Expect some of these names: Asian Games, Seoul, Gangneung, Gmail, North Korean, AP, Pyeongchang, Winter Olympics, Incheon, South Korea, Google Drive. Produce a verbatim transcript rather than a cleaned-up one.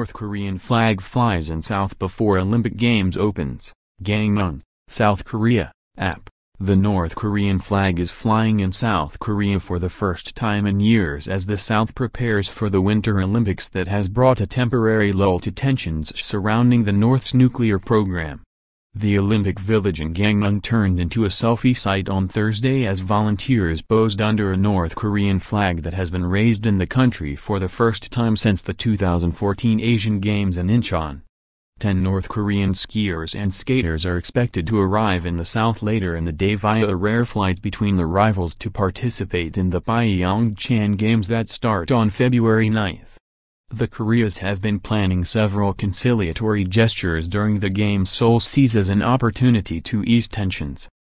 North Korean flag flies in south before Olympic Games opens. Gangneung, South Korea, A P. The North Korean flag is flying in South Korea for the first time in years as the South prepares for the Winter Olympics that has brought a temporary lull to tensions surrounding the North's nuclear program. The Olympic Village in Gangneung turned into a selfie site on Thursday as volunteers posed under a North Korean flag that has been raised in the country for the first time since the two thousand fourteen Asian Games in Incheon. Ten North Korean skiers and skaters are expected to arrive in the south later in the day via a rare flight between the rivals to participate in the Pyeongchang Games that start on February ninth. The Koreas have been planning several conciliatory gestures during the Games Seoul sees as an opportunity to ease tensions.